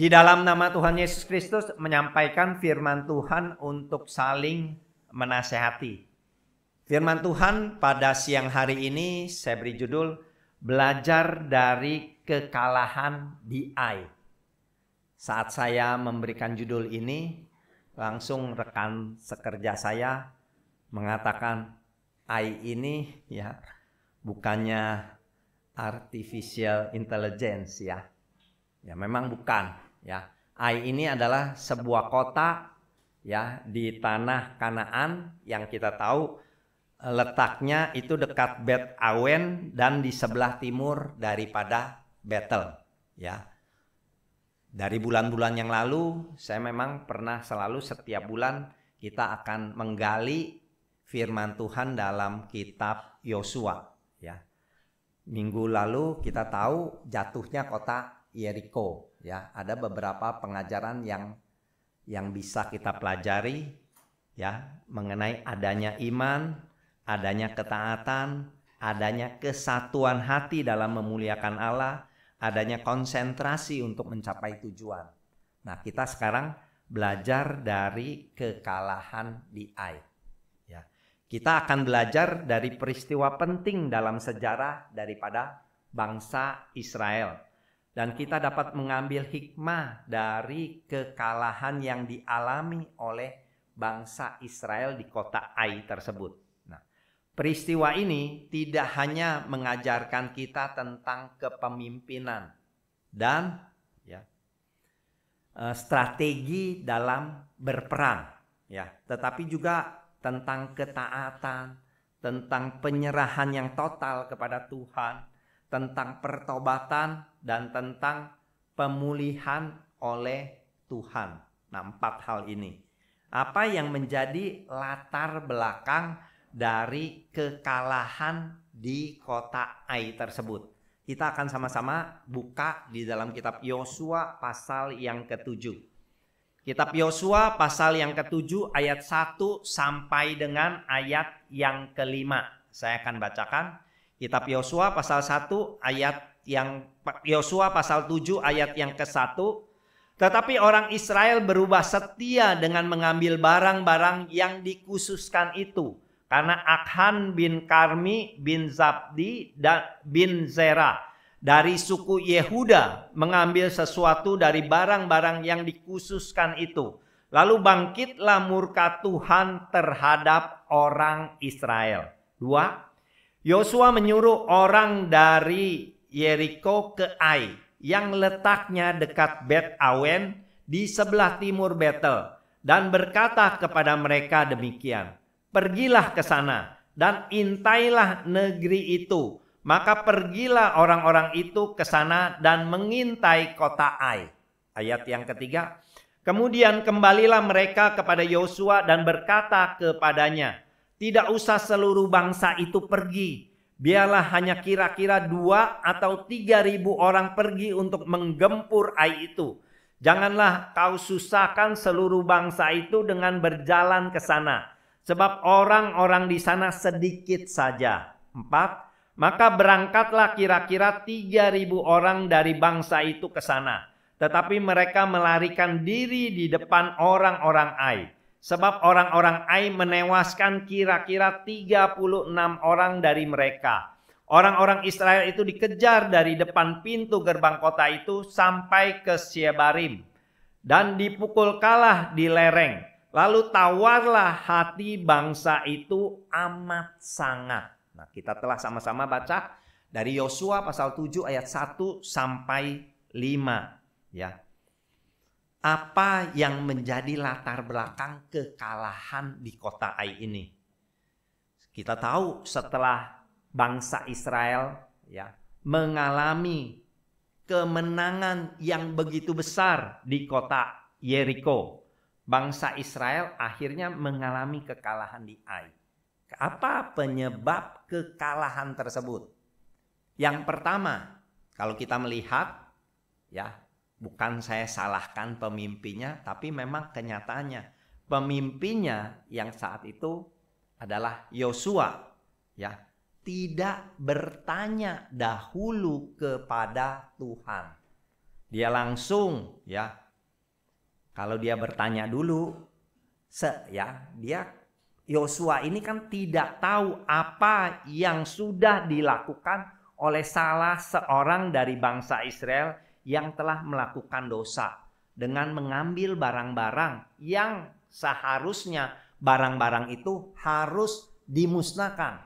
di dalam nama Tuhan Yesus Kristus menyampaikan firman Tuhan untuk saling menasehati. Firman Tuhan pada siang hari ini saya beri judul Belajar dari Kekalahan di Ai. Saat saya memberikan judul ini, langsung rekan sekerja saya mengatakan Ai ini ya bukannya artificial intelligence ya. Ya memang bukan. Ya, Ai ini adalah sebuah kota ya di tanah Kanaan yang kita tahu letaknya itu dekat Bet Awen dan di sebelah timur daripada Betel ya. Dari bulan-bulan yang lalu saya memang pernah selalu setiap bulan kita akan menggali firman Tuhan dalam kitab Yosua ya. Minggu lalu kita tahu jatuhnya kota Yeriko ya, ada beberapa pengajaran yang bisa kita pelajari ya mengenai adanya iman, adanya ketaatan, adanya kesatuan hati dalam memuliakan Allah, adanya konsentrasi untuk mencapai tujuan. Nah, kita sekarang belajar dari kekalahan di Ai ya. Kita akan belajar dari peristiwa penting dalam sejarah daripada bangsa Israel. Dan kita dapat mengambil hikmah dari kekalahan yang dialami oleh bangsa Israel di kota Ai tersebut. Nah, peristiwa ini tidak hanya mengajarkan kita tentang kepemimpinan dan ya, strategi dalam berperang, ya, tetapi juga tentang ketaatan, tentang penyerahan yang total kepada Tuhan, tentang pertobatan dan tentang pemulihan oleh Tuhan. Nah, empat hal ini. Apa yang menjadi latar belakang dari kekalahan di kota Ai tersebut? Kita akan sama-sama buka di dalam kitab Yosua pasal yang ke-7. Kitab Yosua pasal yang ke-7 ayat 1 sampai dengan ayat yang ke-5. Saya akan bacakan. Kitab Yosua pasal 1 ayat yang Yosua pasal 7 ayat yang ke-1. Tetapi orang Israel berubah setia dengan mengambil barang-barang yang dikhususkan itu, karena Akhan bin Karmi bin Zabdi dan bin Zera dari suku Yehuda mengambil sesuatu dari barang-barang yang dikhususkan itu. Lalu bangkitlah murka Tuhan terhadap orang Israel. 2. Yosua menyuruh orang dari Yeriko ke Ai yang letaknya dekat Bet Awen di sebelah timur Betel dan berkata kepada mereka demikian, pergilah ke sana dan intailah negeri itu, maka pergilah orang-orang itu ke sana dan mengintai kota Ai. Ayat yang ketiga, kemudian kembalilah mereka kepada Yosua dan berkata kepadanya, tidak usah seluruh bangsa itu pergi. Biarlah hanya kira-kira 2 atau 3 ribu orang pergi untuk menggempur Ai itu. Janganlah kau susahkan seluruh bangsa itu dengan berjalan ke sana. Sebab orang-orang di sana sedikit saja. 4. Maka berangkatlah kira-kira 3 ribu orang dari bangsa itu ke sana. Tetapi mereka melarikan diri di depan orang-orang Ai. Sebab orang-orang Ai menewaskan kira-kira 36 orang dari mereka. Orang-orang Israel itu dikejar dari depan pintu gerbang kota itu sampai ke Shebarim. Dan dipukul kalah di lereng. Lalu tawarlah hati bangsa itu amat sangat. Nah, kita telah sama-sama baca dari Yosua pasal 7 ayat 1 sampai 5. Ya. Apa yang menjadi latar belakang kekalahan di kota Ai ini? Kita tahu setelah bangsa Israel ya, mengalami kemenangan yang begitu besar di kota Yeriko, bangsa Israel akhirnya mengalami kekalahan di Ai. Apa penyebab kekalahan tersebut? Yang pertama, kalau kita melihat ya, bukan saya salahkan pemimpinnya, tapi memang kenyataannya pemimpinnya yang saat itu adalah Yosua ya, tidak bertanya dahulu kepada Tuhan. Dia langsung ya. Kalau dia bertanya dulu, Yosua ini kan tidak tahu apa yang sudah dilakukan oleh salah seorang dari bangsa Israel yang telah melakukan dosa dengan mengambil barang-barang yang seharusnya barang-barang itu harus dimusnahkan.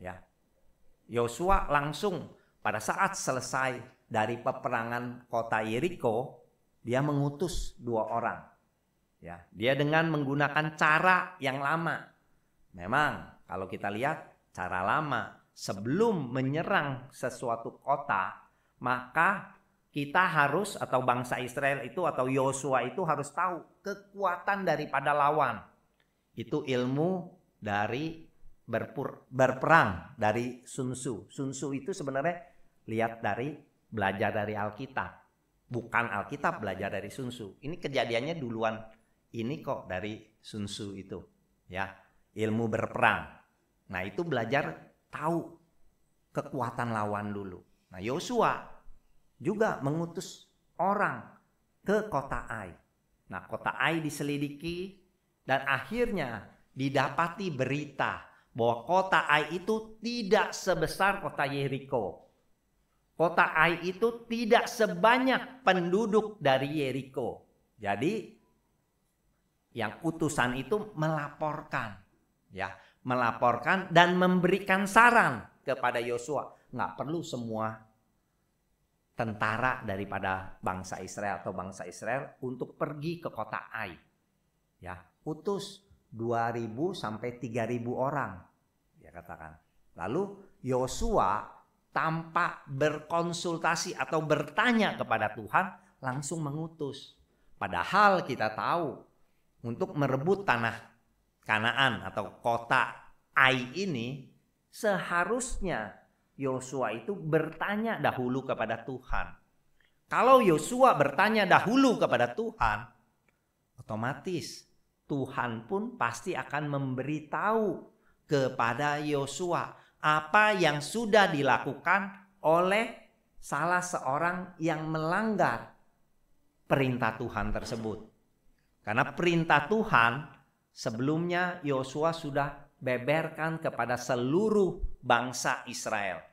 Ya. Yosua langsung pada saat selesai dari peperangan kota Yeriko, dia mengutus dua orang. Ya, dia dengan menggunakan cara yang lama. Memang kalau kita lihat cara lama, sebelum menyerang sesuatu kota, maka kita harus atau bangsa Israel itu atau Yosua itu harus tahu kekuatan daripada lawan. Itu ilmu dari berperang dari Sun Tzu. Sun Tzu itu sebenarnya lihat dari belajar dari Alkitab, bukan Alkitab belajar dari Sun Tzu. Ini kejadiannya duluan ini kok dari Sun Tzu itu, ya, ilmu berperang. Nah itu belajar tahu kekuatan lawan dulu. Nah Yosua juga mengutus orang ke kota Ai. Nah kota Ai diselidiki dan akhirnya didapati berita bahwa kota Ai itu tidak sebesar kota Yeriko. Kota Ai itu tidak sebanyak penduduk dari Yeriko. Jadi yang utusan itu melaporkan, ya, melaporkan dan memberikan saran kepada Yosua. Nggak perlu semua tentara daripada bangsa Israel atau bangsa Israel untuk pergi ke kota Ai. Ya, utus 2.000 sampai 3.000 orang, ya katakan. Lalu Yosua tanpa berkonsultasi atau bertanya kepada Tuhan langsung mengutus. Padahal kita tahu untuk merebut tanah Kanaan atau kota Ai ini seharusnya Yosua itu bertanya dahulu kepada Tuhan. Kalau Yosua bertanya dahulu kepada Tuhan, otomatis Tuhan pun pasti akan memberitahu kepada Yosua apa yang sudah dilakukan oleh salah seorang yang melanggar perintah Tuhan tersebut. Karena perintah Tuhan sebelumnya Yosua sudah beberkan kepada seluruh bangsa Israel.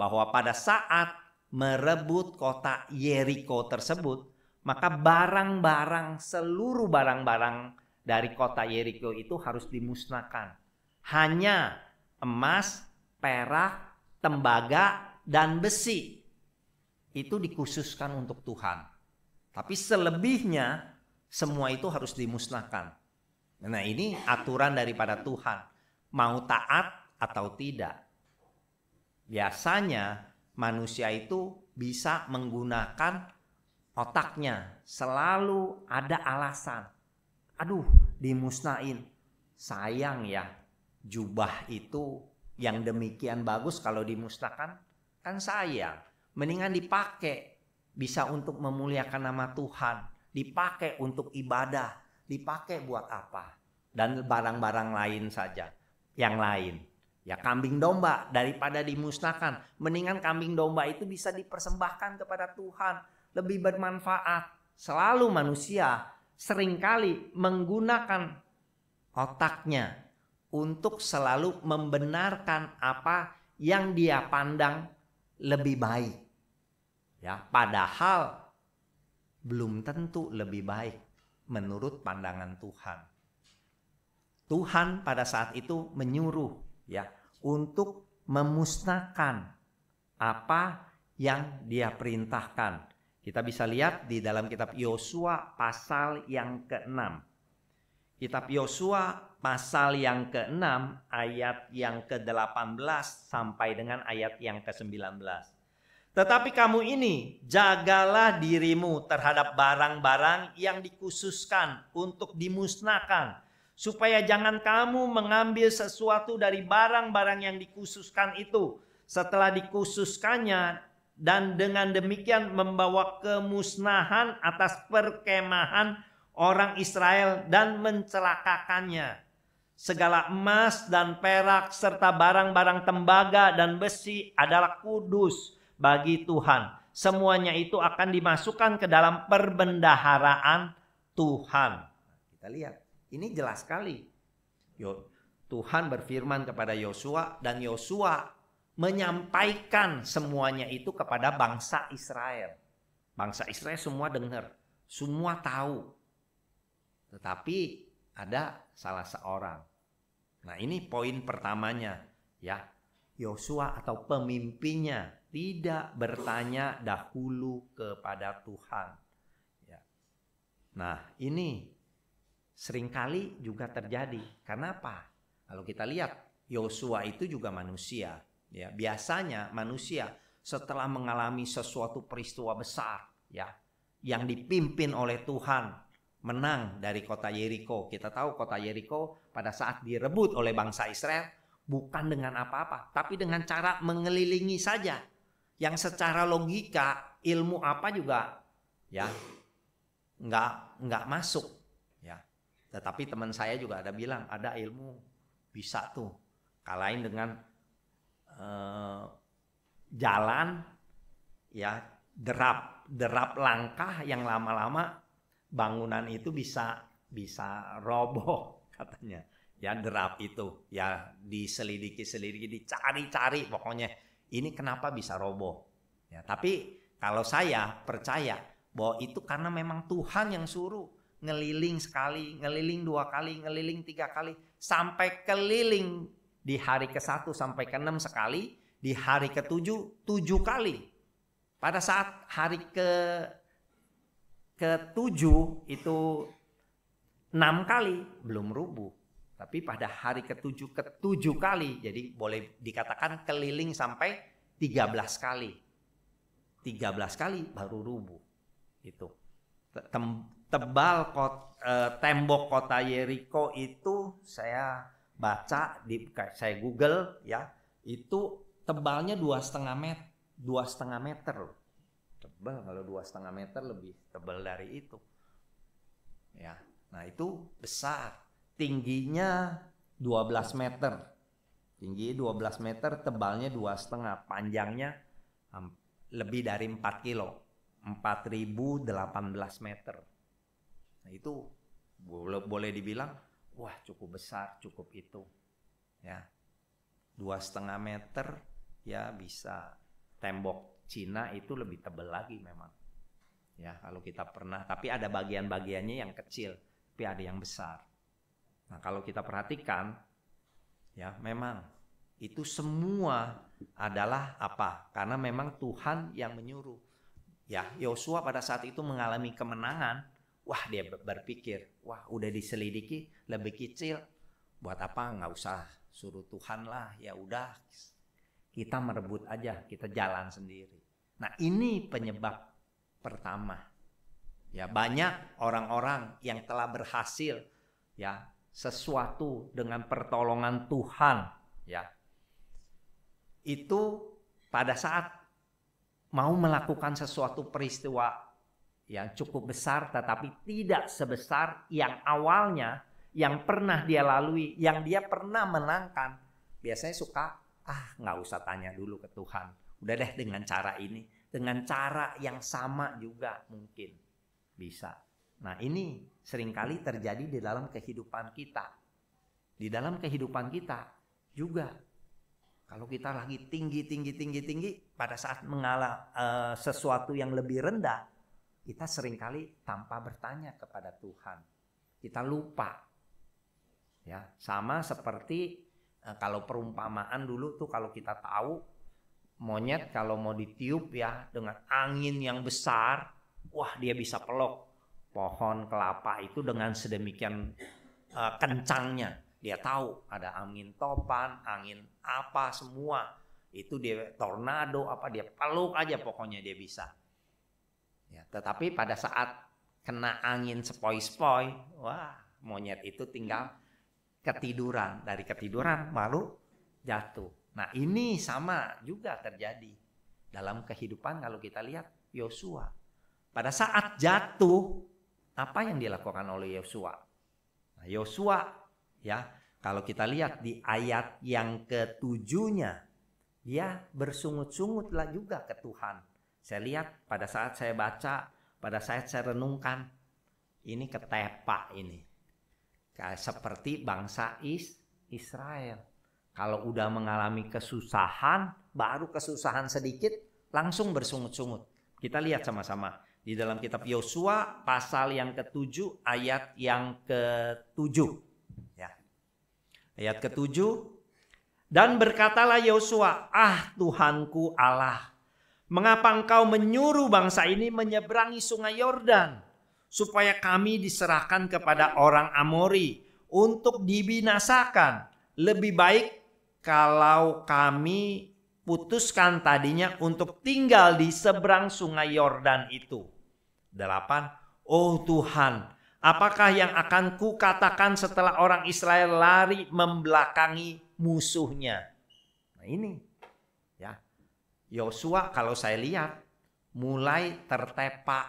Bahwa pada saat merebut kota Yeriko tersebut, maka barang-barang, seluruh barang-barang dari kota Yeriko itu harus dimusnahkan. Hanya emas, perak, tembaga, dan besi itu dikhususkan untuk Tuhan. Tapi selebihnya semua itu harus dimusnahkan. Nah ini aturan daripada Tuhan. Mau taat atau tidak. Biasanya manusia itu bisa menggunakan otaknya. Selalu ada alasan. Aduh, dimusnahin. Sayang ya, jubah itu yang demikian bagus kalau dimusnahkan kan sayang. Mendingan dipakai, bisa untuk memuliakan nama Tuhan, dipakai untuk ibadah, dipakai buat apa? Dan barang-barang lain saja, yang lain. Ya kambing domba daripada dimusnahkan, mendingan kambing domba itu bisa dipersembahkan kepada Tuhan, lebih bermanfaat. Selalu manusia seringkali menggunakan otaknya untuk selalu membenarkan apa yang dia pandang lebih baik. Ya, padahal belum tentu lebih baik menurut pandangan Tuhan. Tuhan pada saat itu menyuruh ya untuk memusnahkan apa yang dia perintahkan. Kita bisa lihat di dalam kitab Yosua pasal yang ke-6. Kitab Yosua pasal yang ke-6 ayat yang ke-18 sampai dengan ayat yang ke-19. Tetapi kamu ini jagalah dirimu terhadap barang-barang yang dikhususkan untuk dimusnahkan. Supaya jangan kamu mengambil sesuatu dari barang-barang yang dikhususkan itu. Setelah dikhususkannya dan dengan demikian membawa kemusnahan atas perkemahan orang Israel dan mencelakakannya. Segala emas dan perak serta barang-barang tembaga dan besi adalah kudus bagi Tuhan. semuanya itu akan dimasukkan ke dalam perbendaharaan Tuhan. Kita lihat, ini jelas sekali. Tuhan berfirman kepada Yosua dan Yosua menyampaikan semuanya itu kepada bangsa Israel. Bangsa Israel semua dengar, semua tahu. Tetapi ada salah seorang. Nah, ini poin pertamanya ya. Yosua atau pemimpinnya tidak bertanya dahulu kepada Tuhan. Ya. Nah, ini seringkali juga terjadi. Kenapa? Kalau kita lihat Yosua itu juga manusia. Ya, biasanya manusia setelah mengalami sesuatu peristiwa besar ya, yang dipimpin oleh Tuhan, menang dari kota Yeriko. Kita tahu kota Yeriko pada saat direbut oleh bangsa Israel bukan dengan apa-apa, tapi dengan cara mengelilingi saja. Yang secara logika ilmu apa juga ya nggak masuk ya. Tetapi teman saya juga ada bilang ada ilmu bisa tuh kalahin dengan jalan ya derap langkah yang lama-lama bangunan itu bisa roboh katanya. Ya derap itu ya diselidiki dicari-cari pokoknya ini kenapa bisa roboh. Ya, tapi kalau saya percaya bahwa itu karena memang Tuhan yang suruh ngeliling sekali, ngeliling dua kali, ngeliling tiga kali sampai keliling di hari ke-1 sampai ke-6 sekali, di hari ke-7 7 kali. Pada saat hari ke-7 itu 6 kali belum rubuh. Tapi pada hari ke-7 kali. Jadi boleh dikatakan keliling sampai 13 kali. 13 kali baru rubuh. Itu. Tebal tembok kota Yeriko itu saya baca saya Google ya. Itu tebalnya 2,5 meter loh. Tebal kalau 2,5 meter lebih tebal dari itu. Ya, nah itu besar. Tingginya 12 meter. Tinggi 12 meter, tebalnya 2,5, panjangnya lebih dari 4 kilo. 4.018 meter. Nah, itu boleh dibilang wah cukup besar, cukup itu. Ya. 2,5 meter ya bisa tembok Cina itu lebih tebal lagi memang. Ya, kalau kita pernah, tapi ada bagian-bagiannya yang kecil, tapi ada yang besar. Nah, kalau kita perhatikan ya, memang itu semua adalah apa? Karena memang Tuhan yang menyuruh. Ya, Yosua pada saat itu mengalami kemenangan, wah dia berpikir, wah udah diselidiki lebih kecil, buat apa nggak usah suruh Tuhan lah, ya udah. Kita merebut aja, kita jalan sendiri. Nah ini penyebab pertama. Ya banyak orang-orang yang telah berhasil ya sesuatu dengan pertolongan Tuhan ya. Itu pada saat mau melakukan sesuatu peristiwa yang cukup besar tetapi tidak sebesar yang awalnya yang pernah dia lalui, yang dia pernah menangkan. Biasanya suka nggak usah tanya dulu ke Tuhan. Udah deh dengan cara ini. Dengan cara yang sama juga mungkin bisa. Nah ini seringkali terjadi di dalam kehidupan kita. Di dalam kehidupan kita juga. Kalau kita lagi tinggi. Pada saat mengalah sesuatu yang lebih rendah. Kita seringkali tanpa bertanya kepada Tuhan. Kita lupa. Ya, sama seperti kalau perumpamaan dulu tuh kalau kita tahu monyet kalau mau ditiup ya dengan angin yang besar, wah dia bisa peluk pohon kelapa itu dengan sedemikian kencangnya. Dia tahu ada angin topan, angin apa semua itu dia tornado apa dia peluk aja pokoknya dia bisa. Ya, tetapi pada saat kena angin sepoi-sepoi, wah monyet itu tinggal ketiduran, dari ketiduran malu jatuh. Nah ini sama juga terjadi dalam kehidupan kalau kita lihat Yosua. Pada saat jatuh apa yang dilakukan oleh Yosua? Nah, Yosua ya kalau kita lihat di ayat yang ke-7-nya dia bersungut-sungutlah juga ke Tuhan. Saya lihat pada saat saya baca, pada saat saya renungkan, ini ketepak ini. Seperti bangsa Israel. Kalau udah mengalami kesusahan, baru kesusahan sedikit, langsung bersungut-sungut. Kita lihat sama-sama di dalam kitab Yosua pasal yang ke-7 ayat yang ke-7. Ya. Ayat ke-7. Dan berkatalah Yosua, ah Tuhanku Allah, mengapa engkau menyuruh bangsa ini menyeberangi sungai Yordan, supaya kami diserahkan kepada orang Amori untuk dibinasakan? Lebih baik kalau kami putuskan tadinya untuk tinggal di seberang sungai Yordan itu. 8. Oh Tuhan, apakah yang akan kukatakan setelah orang Israel lari membelakangi musuhnya? Nah ini ya, Yosua kalau saya lihat mulai tertepak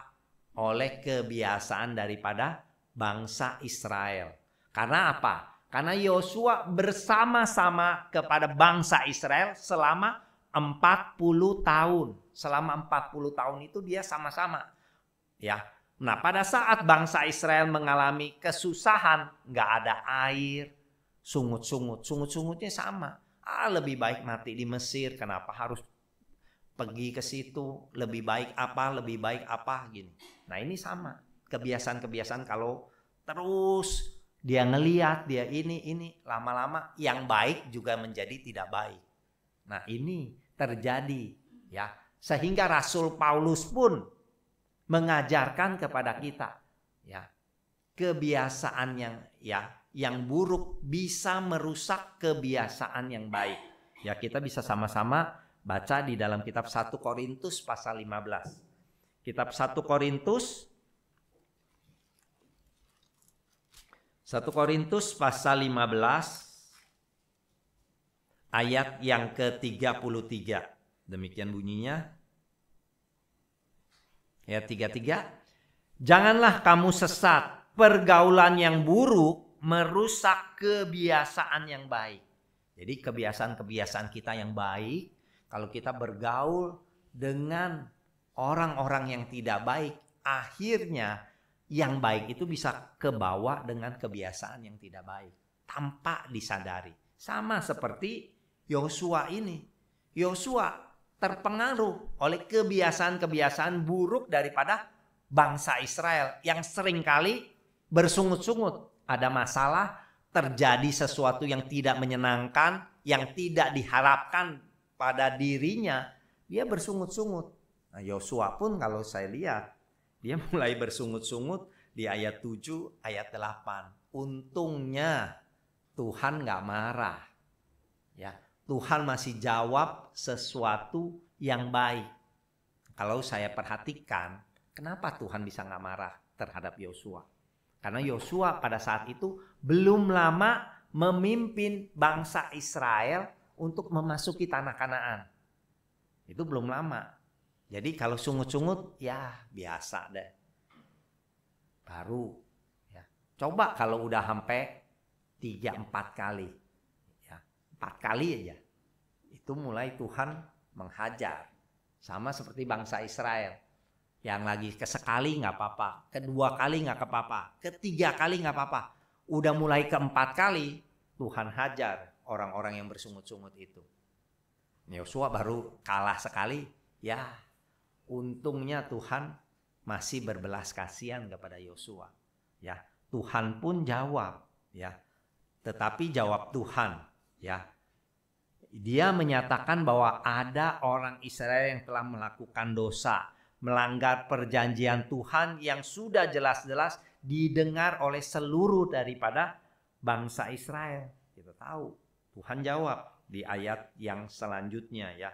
oleh kebiasaan daripada bangsa Israel. Karena apa? Karena Yosua bersama-sama kepada bangsa Israel selama 40 tahun. Selama 40 tahun itu dia sama-sama. Ya. Nah, pada saat bangsa Israel mengalami kesusahan, nggak ada air, sungut-sungut, sungut-sungutnya sama. Ah, lebih baik mati di Mesir, kenapa harus pergi ke situ? Lebih baik apa gini. Nah, ini sama. Kebiasaan-kebiasaan kalau terus dia ngelihat dia ini lama-lama yang baik juga menjadi tidak baik. Nah, ini terjadi ya. Sehingga Rasul Paulus pun mengajarkan kepada kita ya, kebiasaan yang buruk bisa merusak kebiasaan yang baik. Ya, kita bisa sama-sama baca di dalam kitab 1 Korintus pasal 15. Kitab 1 Korintus pasal 15 ayat yang ke-33. Demikian bunyinya. Ayat 33. Janganlah kamu sesat, pergaulan yang buruk merusak kebiasaan yang baik. Jadi kebiasaan-kebiasaan kita yang baik, kalau kita bergaul dengan orang-orang yang tidak baik, akhirnya yang baik itu bisa kebawa dengan kebiasaan yang tidak baik tanpa disadari. Sama seperti Yosua ini. Yosua terpengaruh oleh kebiasaan-kebiasaan buruk daripada bangsa Israel yang seringkali bersungut-sungut. Ada masalah, terjadi sesuatu yang tidak menyenangkan, yang tidak diharapkan pada dirinya, dia bersungut-sungut. Nah, Yosua pun kalau saya lihat, dia mulai bersungut-sungut di ayat 7, ayat 8. Untungnya Tuhan gak marah. Ya, Tuhan masih jawab sesuatu yang baik. Kalau saya perhatikan, kenapa Tuhan bisa gak marah terhadap Yosua? Karena Yosua pada saat itu belum lama memimpin bangsa Israel untuk memasuki tanah Kanaan. Itu belum lama. Jadi kalau sungut-sungut ya biasa deh. Baru ya. Coba kalau udah sampai 3-4 kali. Ya, 4 kali aja. Itu mulai Tuhan menghajar. Sama seperti bangsa Israel. Yang lagi sekali nggak apa-apa, kedua kali nggak apa-apa, ketiga kali nggak apa-apa. Udah mulai keempat kali Tuhan hajar orang-orang yang bersungut-sungut itu. Yosua baru kalah sekali, ya untungnya Tuhan masih berbelas kasihan kepada Yosua. Ya Tuhan pun jawab, ya tetapi jawab Tuhan, ya dia menyatakan bahwa ada orang Israel yang telah melakukan dosa, melanggar perjanjian Tuhan yang sudah jelas-jelas didengar oleh seluruh daripada bangsa Israel. Kita tahu Tuhan jawab di ayat yang selanjutnya ya.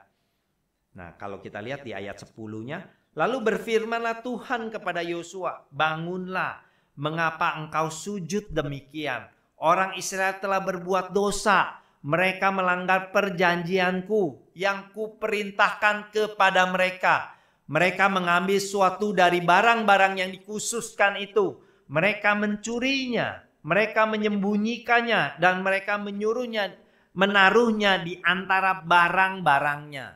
Nah kalau kita lihat di ayat 10-nya. Lalu berfirmanlah Tuhan kepada Yosua, bangunlah, mengapa engkau sujud demikian? Orang Israel telah berbuat dosa. Mereka melanggar perjanjianku yang kuperintahkan kepada mereka. Mereka mengambil suatu dari barang-barang yang dikhususkan itu. Mereka mencurinya, mereka menyembunyikannya, dan mereka menaruhnya di antara barang-barangnya.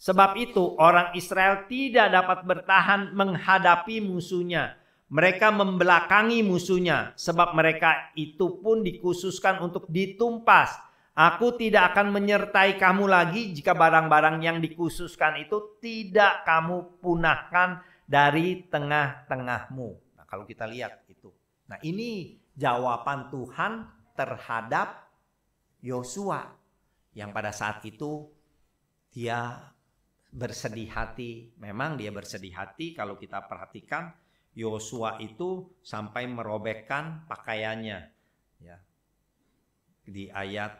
Sebab itu orang Israel tidak dapat bertahan menghadapi musuhnya. Mereka membelakangi musuhnya, sebab mereka itu pun dikhususkan untuk ditumpas. Aku tidak akan menyertai kamu lagi jika barang-barang yang dikhususkan itu tidak kamu punahkan dari tengah-tengahmu. Nah, kalau kita lihat itu. Nah, ini jawaban Tuhan terhadap Yosua yang pada saat itu dia bersedih hati. Memang dia bersedih hati kalau kita perhatikan. Yosua itu sampai merobekkan pakaiannya, ya. Di ayat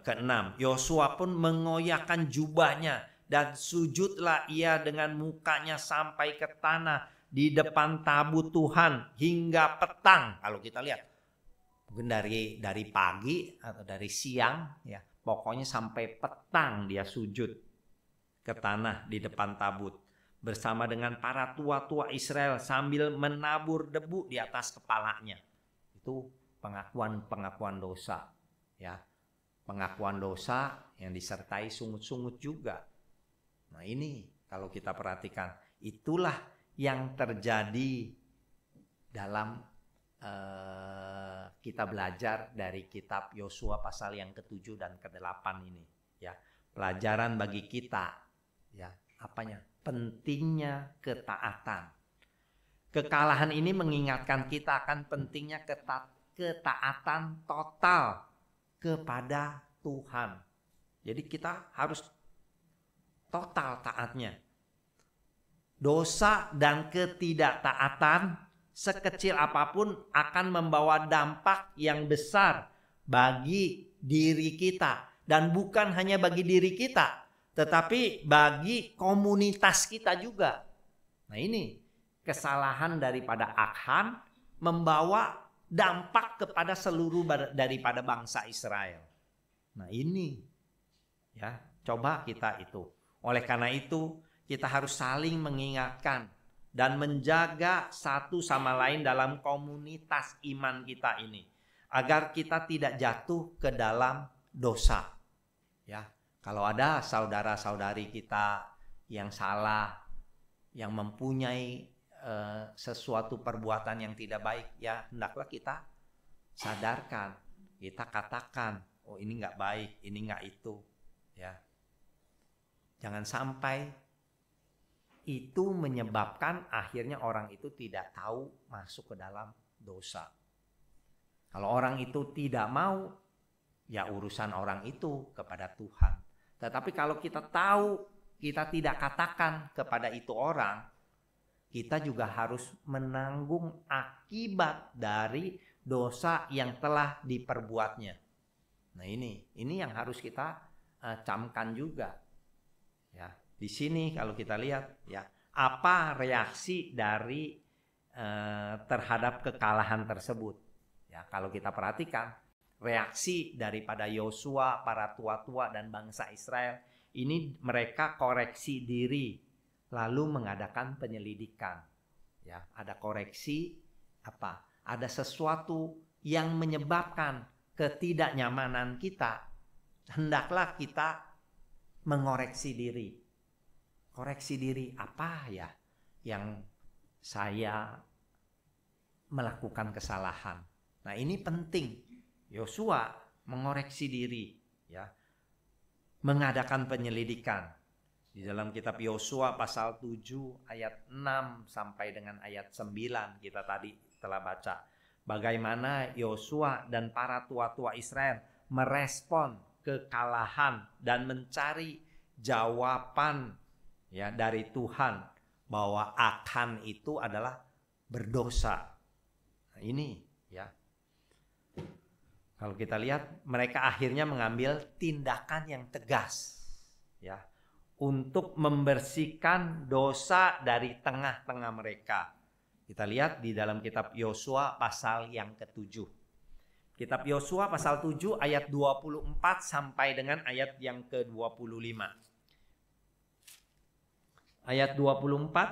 ke-6. Yosua pun mengoyakkan jubahnya dan sujudlah ia dengan mukanya sampai ke tanah di depan tabut Tuhan hingga petang. Kalau kita lihat mungkin dari pagi atau dari siang, ya, pokoknya sampai petang dia sujud ke tanah di depan tabut bersama dengan para tua-tua Israel sambil menabur debu di atas kepalanya. Itu pengakuan dosa, ya. Pengakuan dosa yang disertai sungut-sungut juga. Nah, ini kalau kita perhatikan, itulah yang terjadi dalam kita belajar dari kitab Yosua pasal yang ke-7 dan ke-8 ini, ya. Pelajaran bagi kita, ya, apanya? Pentingnya ketaatan. Kekalahan ini mengingatkan kita akan pentingnya ketaatan total kepada Tuhan. Jadi kita harus total taatnya. Dosa dan ketidaktaatan sekecil apapun akan membawa dampak yang besar bagi diri kita. Dan bukan hanya bagi diri kita, tetapi bagi komunitas kita juga. Nah, ini kesalahan daripada Akhan membawa dampak kepada seluruh daripada bangsa Israel. Nah, ini, ya, coba kita itu. Oleh karena itu kita harus saling mengingatkan dan menjaga satu sama lain dalam komunitas iman kita ini, agar kita tidak jatuh ke dalam dosa, ya. Kalau ada saudara-saudari kita yang salah, yang mempunyai sesuatu perbuatan yang tidak baik, ya hendaklah kita sadarkan, kita katakan, oh ini nggak baik, ini nggak itu, ya. Jangan sampai itu menyebabkan akhirnya orang itu tidak tahu masuk ke dalam dosa. Kalau orang itu tidak mau, ya urusan orang itu kepada Tuhan. Tetapi kalau kita tahu, kita tidak katakan kepada itu orang, kita juga harus menanggung akibat dari dosa yang telah diperbuatnya. Nah, ini yang harus kita camkan juga, ya. Di sini kalau kita lihat, ya, apa reaksi dari terhadap kekalahan tersebut, ya. Kalau kita perhatikan reaksi daripada Yosua, para tua-tua dan bangsa Israel ini, mereka koreksi diri lalu mengadakan penyelidikan, ya. Ada koreksi, apa? Ada sesuatu yang menyebabkan ketidaknyamanan kita, hendaklah kita mengoreksi diri. Koreksi diri, apa ya yang saya melakukan kesalahan. Nah, ini penting. Yosua mengoreksi diri, ya, mengadakan penyelidikan. Di dalam kitab Yosua pasal 7 ayat 6 sampai dengan ayat 9 kita tadi telah baca. Bagaimana Yosua dan para tua-tua Israel merespon kekalahan dan mencari jawaban, ya, dari Tuhan bahwa Akhan itu adalah berdosa. Nah, ini, ya. Kalau kita lihat, mereka akhirnya mengambil tindakan yang tegas, ya, untuk membersihkan dosa dari tengah-tengah mereka. Kita lihat di dalam kitab Yosua pasal yang ke-7. Kitab Yosua pasal 7 ayat 24 sampai dengan ayat yang ke-25. Ayat 24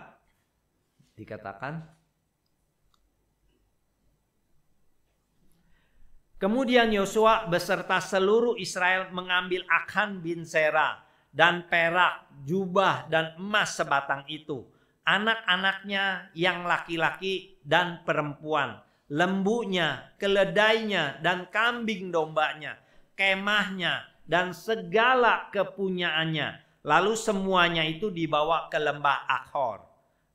dikatakan, kemudian Yosua beserta seluruh Israel mengambil Akhan bin Sera dan perak, jubah dan emas sebatang itu, anak-anaknya yang laki-laki dan perempuan, lembunya, keledainya dan kambing dombanya, kemahnya dan segala kepunyaannya. Lalu semuanya itu dibawa ke lembah Akhor.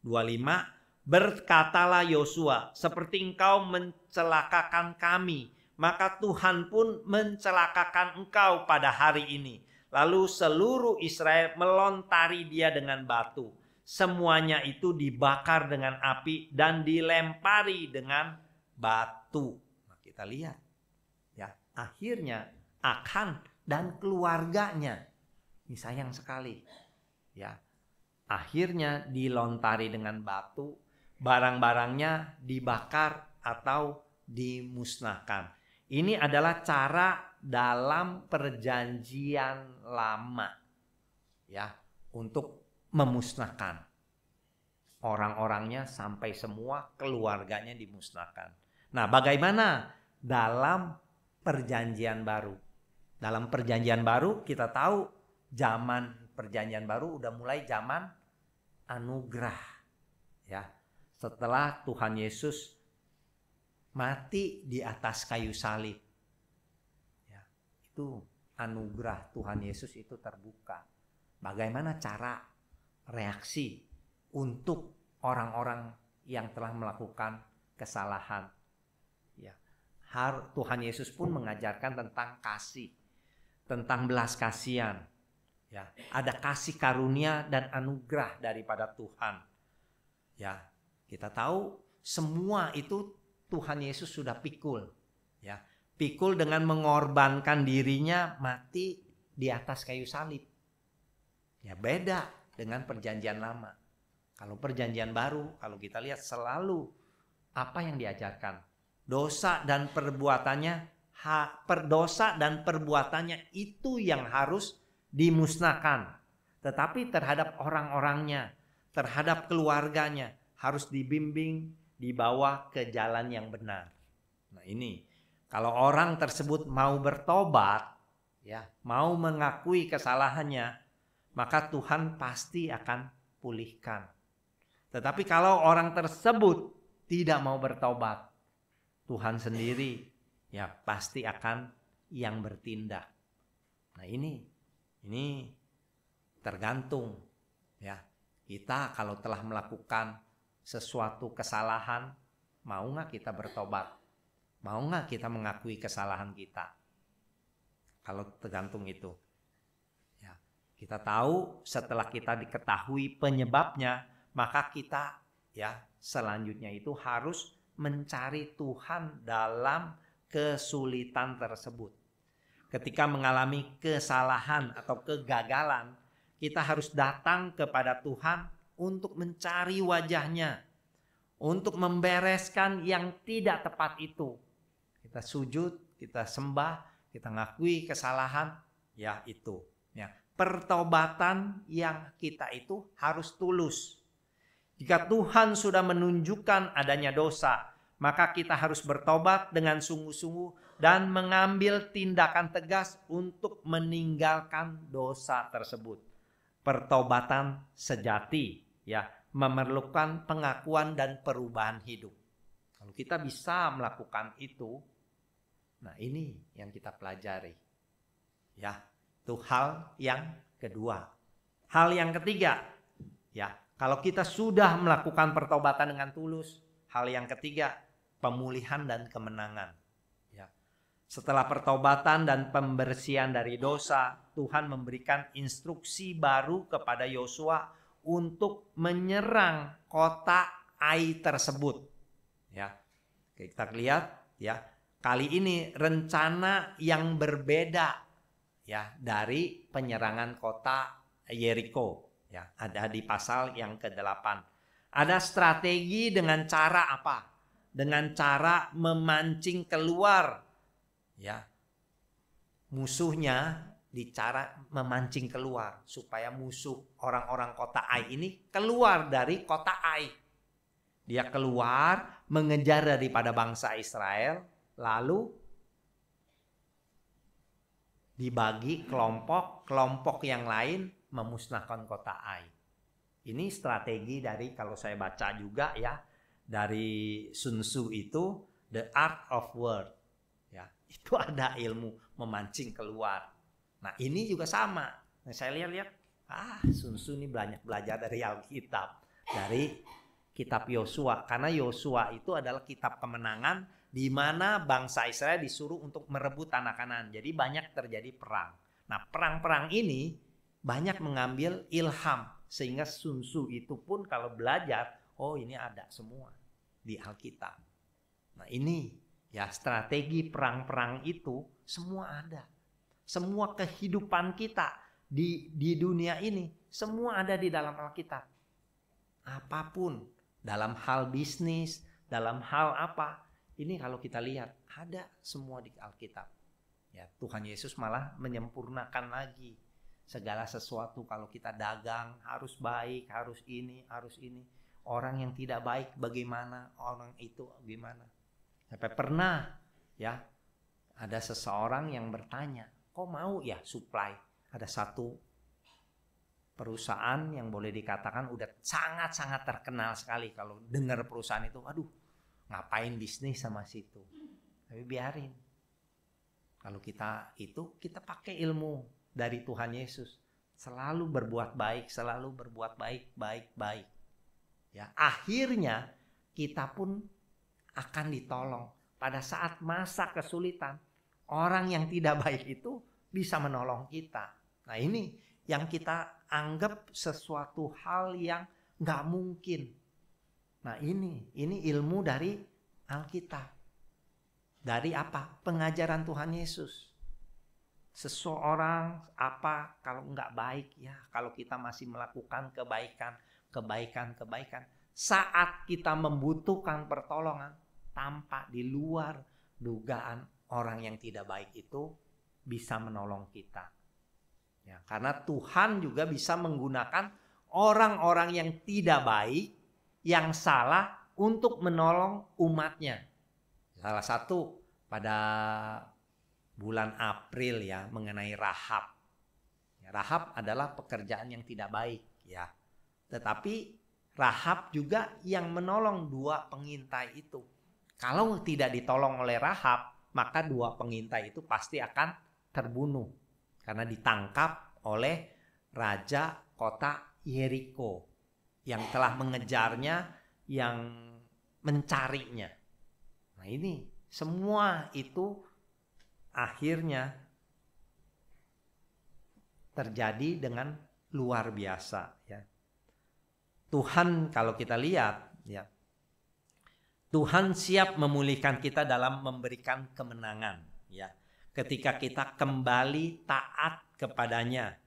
25. Berkatalah Yosua, seperti engkau mencelakakan kami, maka Tuhan pun mencelakakan engkau pada hari ini. Lalu seluruh Israel melontari dia dengan batu. Semuanya itu dibakar dengan api dan dilempari dengan batu. Nah, kita lihat, ya, akhirnya Akhan dan keluarganya, ini sayang sekali, ya, akhirnya dilontari dengan batu, barang-barangnya dibakar atau dimusnahkan. Ini adalah cara dalam perjanjian lama, ya, untuk memusnahkan orang-orangnya sampai semua keluarganya dimusnahkan. Nah, bagaimana dalam perjanjian baru? Dalam perjanjian baru kita tahu, zaman perjanjian baru udah mulai zaman anugerah, ya. Setelah Tuhan Yesus mati di atas kayu salib, ya, itu anugerah Tuhan Yesus itu terbuka. Bagaimana cara reaksi untuk orang-orang yang telah melakukan kesalahan, ya. Tuhan Yesus pun mengajarkan tentang kasih, tentang belas kasihan. Ya, ada kasih karunia dan anugerah daripada Tuhan. Ya, kita tahu semua itu Tuhan Yesus sudah pikul. Ya, pikul dengan mengorbankan dirinya mati di atas kayu salib. Ya, beda dengan perjanjian lama. Kalau perjanjian baru, kalau kita lihat selalu apa yang diajarkan, dosa dan perbuatannya, dosa dan perbuatannya itu yang harus dimusnahkan, tetapi terhadap orang-orangnya, terhadap keluarganya harus dibimbing, dibawa ke jalan yang benar. Nah, ini kalau orang tersebut mau bertobat, ya, mau mengakui kesalahannya, maka Tuhan pasti akan pulihkan. Tetapi kalau orang tersebut tidak mau bertobat, Tuhan sendiri, ya, pasti akan yang bertindak. Nah, ini tergantung, ya, kita kalau telah melakukan sesuatu kesalahan, mau nggak kita bertobat, mau nggak kita mengakui kesalahan kita. Kalau tergantung itu, ya, kita tahu setelah kita diketahui penyebabnya, maka kita, ya, selanjutnya itu harus mencari Tuhan dalam kesulitan tersebut. Ketika mengalami kesalahan atau kegagalan, kita harus datang kepada Tuhan untuk mencari wajahnya, untuk membereskan yang tidak tepat itu. Kita sujud, kita sembah, kita ngakui kesalahan, ya, itu, ya. Pertobatan yang kita itu harus tulus. Jika Tuhan sudah menunjukkan adanya dosa, maka kita harus bertobat dengan sungguh-sungguh dan mengambil tindakan tegas untuk meninggalkan dosa tersebut. Pertobatan sejati, ya, memerlukan pengakuan dan perubahan hidup. Kalau kita bisa melakukan itu, nah, ini yang kita pelajari, ya. Itu hal yang kedua. Hal yang ketiga, ya, kalau kita sudah melakukan pertobatan dengan tulus, hal yang ketiga, pemulihan dan kemenangan, ya. Setelah pertobatan dan pembersihan dari dosa, Tuhan memberikan instruksi baru kepada Yosua untuk menyerang kota Ai tersebut, ya. Kita lihat, ya, kali ini rencana yang berbeda, ya, dari penyerangan kota Yeriko, ya, ada di pasal yang ke-8. Ada strategi dengan cara apa? Dengan cara memancing keluar, ya, musuhnya, di cara memancing keluar supaya musuh orang-orang kota Ai ini keluar dari kota Ai. Dia keluar mengejar daripada bangsa Israel, lalu dibagi kelompok yang lain memusnahkan kota Ai. Ini strategi dari, kalau saya baca juga ya, dari Sun Tzu itu The Art of War. Ya, itu ada ilmu memancing keluar. Nah, ini juga sama. Nah, saya lihat-lihat, Sun Tzu ini banyak belajar dari Alkitab, dari kitab Yosua, karena Yosua itu adalah kitab kemenangan di mana bangsa Israel disuruh untuk merebut tanah Kanaan. Jadi banyak terjadi perang. Nah, perang-perang ini banyak mengambil ilham, sehingga Sun Tzu itu pun kalau belajar, oh ini ada semua di Alkitab. Nah, ini ya strategi perang-perang itu semua ada. Semua kehidupan kita di dunia ini semua ada di dalam Alkitab. Apapun, dalam hal bisnis, dalam hal apa, ini kalau kita lihat ada semua di Alkitab. Ya, Tuhan Yesus malah menyempurnakan lagi segala sesuatu. Kalau kita dagang harus baik, harus ini, harus ini. Orang yang tidak baik bagaimana, orang itu bagaimana. Sampai pernah ya ada seseorang yang bertanya, kok mau ya supply? Ada satu perusahaan yang boleh dikatakan udah sangat-sangat terkenal sekali. Kalau dengar perusahaan itu, aduh ngapain bisnis sama situ. Tapi biarin. Kalau kita itu, kita pakai ilmu dari Tuhan Yesus. Selalu berbuat baik, selalu berbuat baik, baik. Ya, akhirnya kita pun akan ditolong. Pada saat masa kesulitan, orang yang tidak baik itu bisa menolong kita. Nah, ini yang kita anggap sesuatu hal yang nggak mungkin. Nah, ini ilmu dari Alkitab. Dari apa? Pengajaran Tuhan Yesus. Seseorang apa kalau nggak baik ya, kalau kita masih melakukan kebaikan. Saat kita membutuhkan pertolongan, tampak di luar dugaan orang yang tidak baik itu bisa menolong kita. Ya, karena Tuhan juga bisa menggunakan orang-orang yang tidak baik, yang salah, untuk menolong umatnya. Salah satu pada bulan April ya, mengenai Rahab. Rahab adalah pekerjaan yang tidak baik ya. Tetapi Rahab juga yang menolong dua pengintai itu. Kalau tidak ditolong oleh Rahab, maka dua pengintai itu pasti akan terbunuh. Karena ditangkap oleh raja kota Yeriko yang telah mengejarnya, yang mencarinya. Nah, ini semua itu akhirnya terjadi dengan luar biasa ya. Tuhan kalau kita lihat ya, Tuhan siap memulihkan kita dalam memberikan kemenangan ya. Ketika kita kembali taat kepadanya,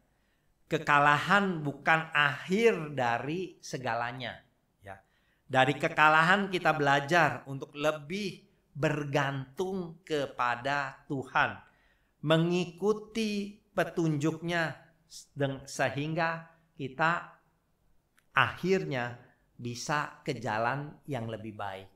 kekalahan bukan akhir dari segalanya. Ya. Dari kekalahan kita belajar untuk lebih bergantung kepada Tuhan, mengikuti petunjuknya, sehingga kita akhirnya bisa ke jalan yang lebih baik.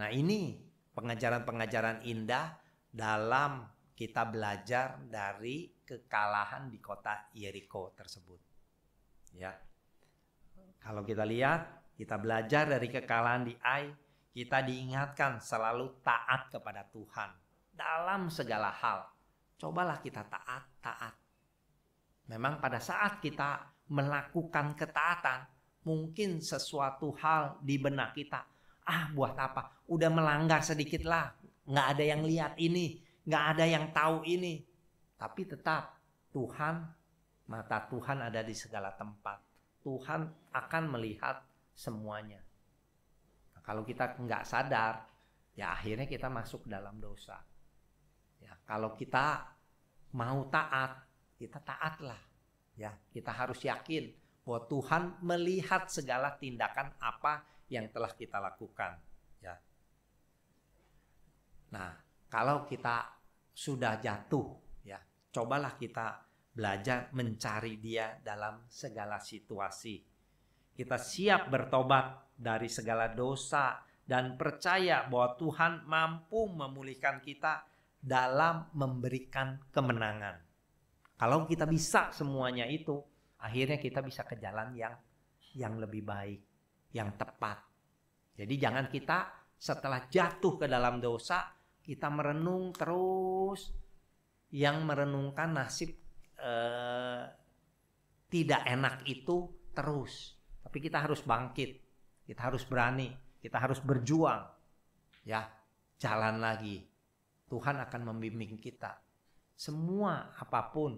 Nah, ini pengajaran-pengajaran indah dalam kita belajar dari kekalahan di kota Yeriko tersebut. Ya. Kalau kita lihat, kita belajar dari kekalahan di Ai, kita diingatkan selalu taat kepada Tuhan dalam segala hal. Cobalah kita taat. Memang pada saat kita melakukan ketaatan, mungkin sesuatu hal di benak kita, buat apa? Udah melanggar sedikit lah. Nggak ada yang lihat ini, nggak ada yang tahu ini. Tapi tetap Tuhan, mata Tuhan ada di segala tempat. Tuhan akan melihat semuanya. Nah, kalau kita nggak sadar, ya akhirnya kita masuk dalam dosa. Ya, kalau kita mau taat, kita taatlah. Ya, kita harus yakin bahwa Tuhan melihat segala tindakan apa yang telah kita lakukan. Ya. Nah, kalau kita sudah jatuh, ya, cobalah kita belajar mencari Dia dalam segala situasi. Kita siap bertobat dari segala dosa dan percaya bahwa Tuhan mampu memulihkan kita dalam memberikan kemenangan. Kalau kita bisa semuanya itu, akhirnya kita bisa ke jalan yang lebih baik, yang tepat. Jadi jangan kita setelah jatuh ke dalam dosa, kita merenung terus, yang merenungkan nasib tidak enak itu terus. Tapi kita harus bangkit, kita harus berani, kita harus berjuang. Ya, jalan lagi. Tuhan akan membimbing kita. Semua apapun,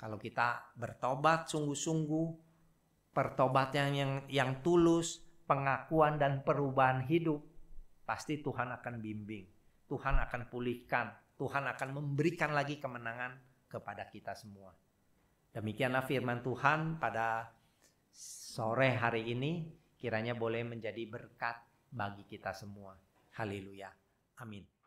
kalau kita bertobat sungguh-sungguh, pertobatan yang tulus, pengakuan dan perubahan hidup, pasti Tuhan akan bimbing. Tuhan akan pulihkan. Tuhan akan memberikan lagi kemenangan kepada kita semua. Demikianlah firman Tuhan pada sore hari ini, kiranya boleh menjadi berkat bagi kita semua. Haleluya. Amin.